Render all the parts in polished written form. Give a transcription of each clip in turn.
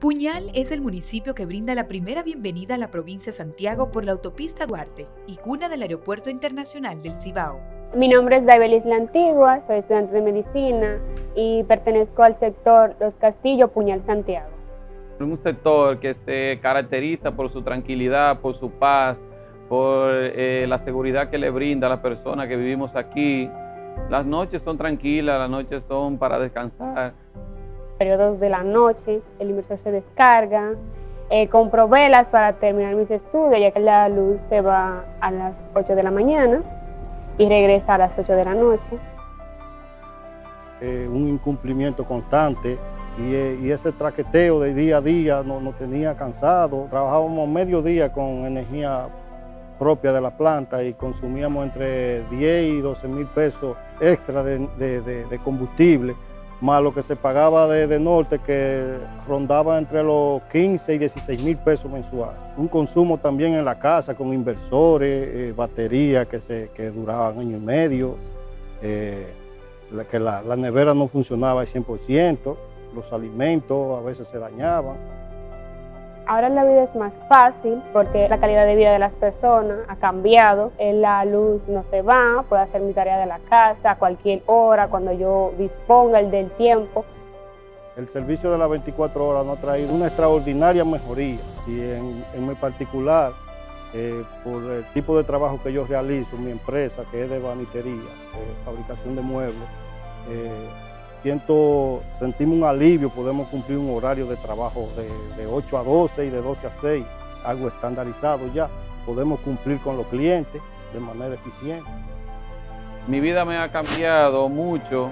Puñal es el municipio que brinda la primera bienvenida a la provincia de Santiago por la autopista Duarte y cuna del Aeropuerto Internacional del Cibao. Mi nombre es Daivelis Lantigua, soy estudiante de medicina y pertenezco al sector Los Castillos Puñal Santiago. Un sector que se caracteriza por su tranquilidad, por su paz, por la seguridad que le brinda a las personas que vivimos aquí. Las noches son tranquilas, las noches son para descansar. Periodos de la noche, el inversor se descarga, compro velas para terminar mis estudios, ya que la luz se va a las 8 de la mañana y regresa a las 8 de la noche. Un incumplimiento constante y ese traqueteo de día a día nos tenía cansado. Trabajábamos mediodía con energía propia de la planta y consumíamos entre 10 y 12 mil pesos extra de combustible, más lo que se pagaba de Edenorte, que rondaba entre los 15 y 16 mil pesos mensuales. Un consumo también en la casa con inversores, baterías que duraban año y medio, que la nevera no funcionaba al 100%, los alimentos a veces se dañaban. Ahora la vida es más fácil porque la calidad de vida de las personas ha cambiado. La luz no se va, puedo hacer mi tarea de la casa a cualquier hora, cuando yo disponga del tiempo. El servicio de las 24 horas nos ha traído una extraordinaria mejoría y en mi particular, por el tipo de trabajo que yo realizo, mi empresa que es de banitería, fabricación de muebles, sentimos un alivio, podemos cumplir un horario de trabajo de 8 a 12 y de 12 a 6, algo estandarizado ya. Podemos cumplir con los clientes de manera eficiente. Mi vida me ha cambiado mucho,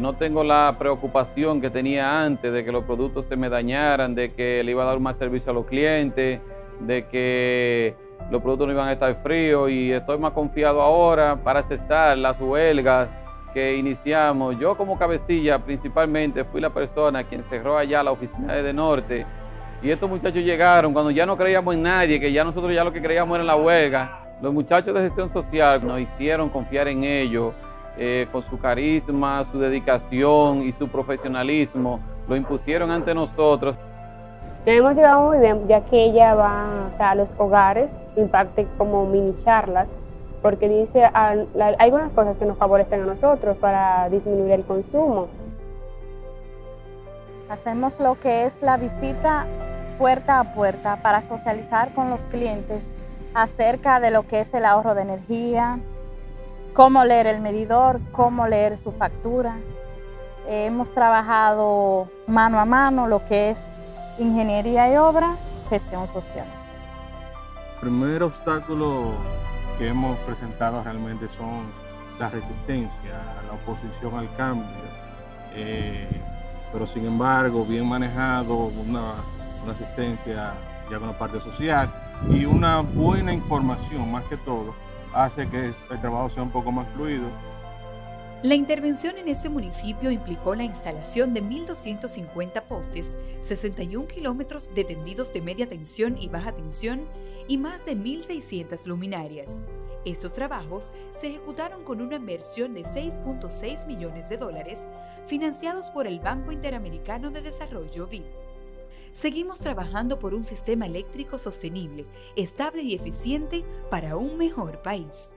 no tengo la preocupación que tenía antes de que los productos se me dañaran, de que le iba a dar más servicio a los clientes, de que los productos no iban a estar fríos, y estoy más confiado ahora para cesar las huelgas que iniciamos. Yo como cabecilla principalmente fui la persona quien cerró allá la oficina de Edenorte, y estos muchachos llegaron cuando ya no creíamos en nadie, que ya nosotros ya lo que creíamos era en la huelga. Los muchachos de gestión social nos hicieron confiar en ellos, con su carisma, su dedicación y su profesionalismo, lo impusieron ante nosotros. Nos hemos llevado muy bien, ya que ella va a los hogares, imparte como mini charlas, porque dice algunas cosas que nos favorecen a nosotros para disminuir el consumo. Hacemos lo que es la visita puerta a puerta para socializar con los clientes acerca de lo que es el ahorro de energía, cómo leer el medidor, cómo leer su factura. Hemos trabajado mano a mano lo que es ingeniería y obra, gestión social. El primer obstáculo que hemos presentado realmente son la resistencia, la oposición al cambio, pero sin embargo bien manejado, una asistencia ya con la parte social y una buena información más que todo hace que el trabajo sea un poco más fluido. La intervención en este municipio implicó la instalación de 1.250 postes, 61 kilómetros de tendidos de media tensión y baja tensión y más de 1.600 luminarias. Estos trabajos se ejecutaron con una inversión de $6.6 millones, financiados por el Banco Interamericano de Desarrollo, BID. Seguimos trabajando por un sistema eléctrico sostenible, estable y eficiente para un mejor país.